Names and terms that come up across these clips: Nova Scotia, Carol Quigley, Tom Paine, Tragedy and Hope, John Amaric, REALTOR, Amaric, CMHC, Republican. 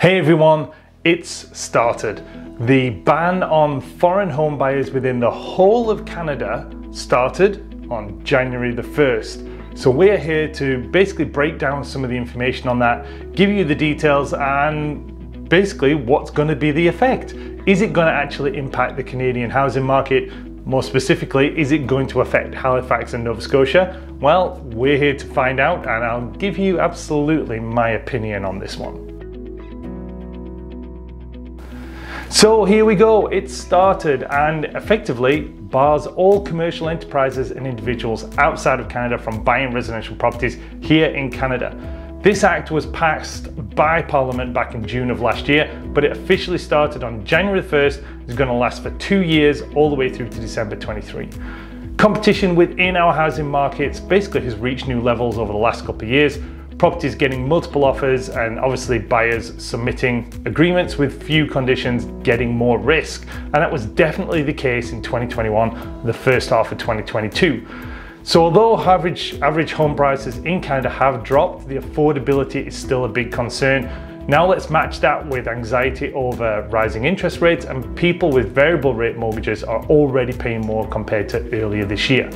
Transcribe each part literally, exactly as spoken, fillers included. Hey everyone, it's started. The ban on foreign home buyers within the whole of Canada started on January the first. So we're here to basically break down some of the information on that, give you the details and basically what's going to be the effect. Is it going to actually impact the Canadian housing market? More specifically, is it going to affect Halifax and Nova Scotia? Well, we're here to find out and I'll give you absolutely my opinion on this one. So here we go, it started, and effectively bars all commercial enterprises and individuals outside of Canada from buying residential properties here in Canada. This act was passed by Parliament back in June of last year, but it officially started on January the first. It's going to last for two years all the way through to December twenty-three. Competition within our housing markets basically has reached new levels over the last couple of years. Properties getting multiple offers and obviously buyers submitting agreements with few conditions, getting more risk. And that was definitely the case in twenty twenty-one, the first half of twenty twenty-two. So although average, average home prices in Canada have dropped, the affordability is still a big concern. Now let's match that with anxiety over rising interest rates, and people with variable rate mortgages are already paying more compared to earlier this year.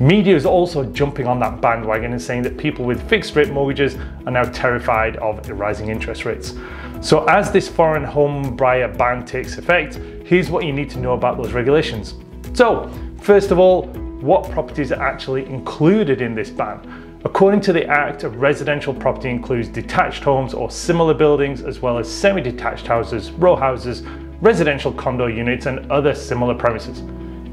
Media is also jumping on that bandwagon and saying that people with fixed rate mortgages are now terrified of the rising interest rates. So as this foreign home buyer ban takes effect, here's what you need to know about those regulations. So first of all, what properties are actually included in this ban? According to the Act, a residential property includes detached homes or similar buildings, as well as semi-detached houses, row houses, residential condo units, and other similar premises.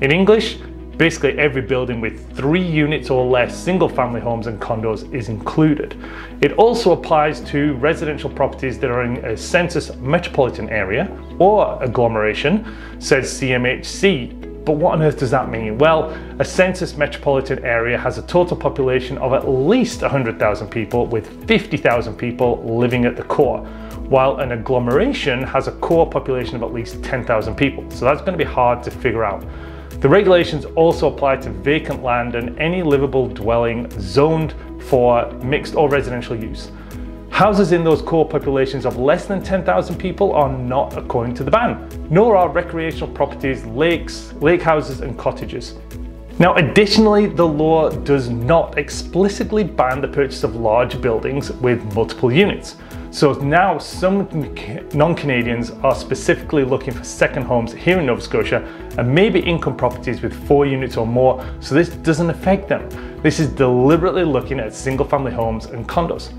In English, basically every building with three units or less single family homes and condos is included. It also applies to residential properties that are in a census metropolitan area or agglomeration, says C M H C. But what on earth does that mean? Well, a census metropolitan area has a total population of at least one hundred thousand people, with fifty thousand people living at the core, while an agglomeration has a core population of at least ten thousand people. So that's going to be hard to figure out. The regulations also apply to vacant land and any livable dwelling zoned for mixed or residential use. Houses in those core populations of less than ten thousand people are not according to the ban, nor are recreational properties, lakes, lake houses and cottages. Now, additionally, the law does not explicitly ban the purchase of large buildings with multiple units. So now some non-Canadians are specifically looking for second homes here in Nova Scotia, and maybe income properties with four units or more, so this doesn't affect them. This is deliberately looking at single-family homes and condos.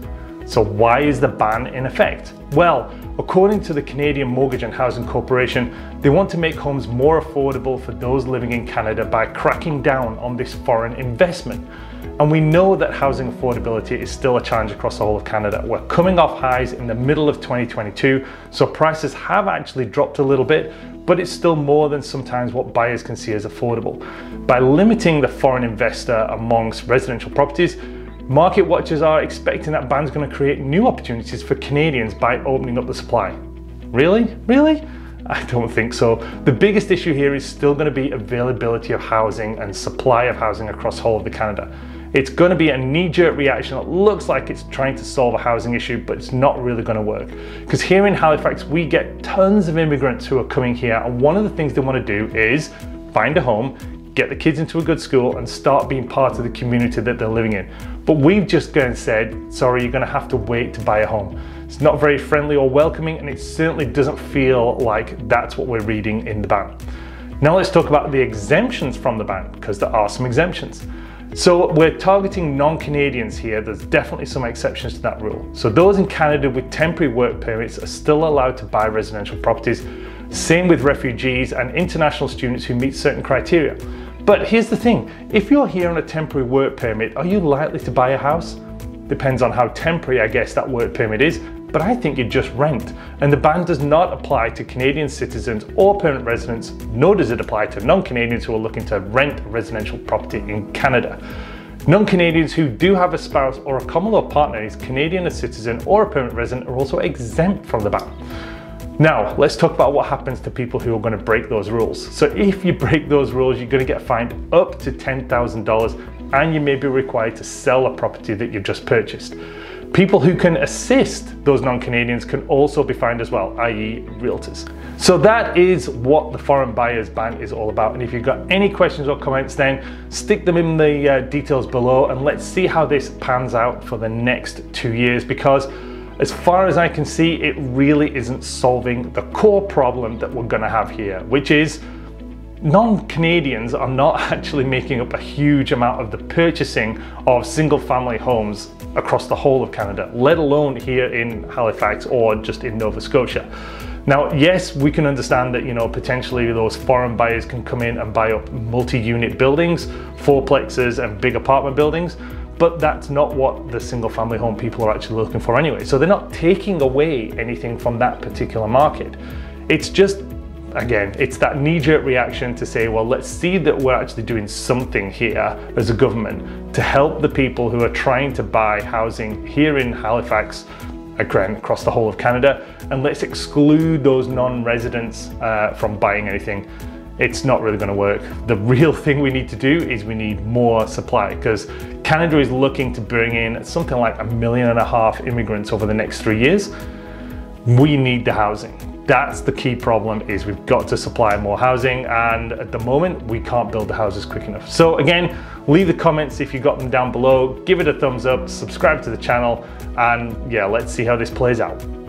So why is the ban in effect? Well, according to the Canadian Mortgage and Housing Corporation, they want to make homes more affordable for those living in Canada by cracking down on this foreign investment. And we know that housing affordability is still a challenge across the whole of Canada. We're coming off highs in the middle of twenty twenty-two, so prices have actually dropped a little bit, but it's still more than sometimes what buyers can see as affordable. By limiting the foreign investor amongst residential properties, market watchers are expecting that ban's going to create new opportunities for Canadians by opening up the supply. Really? Really? I don't think so. The biggest issue here is still going to be availability of housing and supply of housing across the whole of Canada. It's going to be a knee-jerk reaction that looks like it's trying to solve a housing issue, but it's not really going to work. Because here in Halifax, we get tons of immigrants who are coming here, and one of the things they want to do is find a home, get the kids into a good school and start being part of the community that they're living in. But we've just gone and said, sorry, you're going to have to wait to buy a home. It's not very friendly or welcoming, and it certainly doesn't feel like that's what we're reading in the ban. Now let's talk about the exemptions from the ban, because there are some exemptions. So we're targeting non-Canadians here. There's definitely some exceptions to that rule. So those in Canada with temporary work permits are still allowed to buy residential properties. Same with refugees and international students who meet certain criteria. But here's the thing, if you're here on a temporary work permit, are you likely to buy a house? Depends on how temporary, I guess, that work permit is, but I think you just rent. And the ban does not apply to Canadian citizens or permanent residents, nor does it apply to non-Canadians who are looking to rent residential property in Canada. Non-Canadians who do have a spouse or a common law partner who's Canadian, a citizen or a permanent resident are also exempt from the ban. Now, let's talk about what happens to people who are going to break those rules. So if you break those rules, you're going to get fined up to ten thousand dollars, and you may be required to sell a property that you've just purchased. People who can assist those non-Canadians can also be fined as well, that is realtors. So that is what the Foreign Buyers Ban is all about. And if you've got any questions or comments, then stick them in the uh, details below, and let's see how this pans out for the next two years because as far as I can see, it really isn't solving the core problem that we're gonna have here, which is non-Canadians are not actually making up a huge amount of the purchasing of single-family homes across the whole of Canada, let alone here in Halifax or just in Nova Scotia. Now, yes, we can understand that, you know, potentially those foreign buyers can come in and buy up multi-unit buildings, fourplexes and big apartment buildings, but that's not what the single family home people are actually looking for anyway. So they're not taking away anything from that particular market. It's just, again, it's that knee-jerk reaction to say, well, let's see that we're actually doing something here as a government to help the people who are trying to buy housing here in Halifax, again, across the whole of Canada, and let's exclude those non-residents uh, from buying anything. It's not really going to work. The real thing we need to do is we need more supply, because Canada is looking to bring in something like a million and a half immigrants over the next three years. We need the housing. That's the key problem, is we've got to supply more housing, and at the moment we can't build the houses quick enough. So again, leave the comments if you got them down below, give it a thumbs up, subscribe to the channel, and yeah, let's see how this plays out.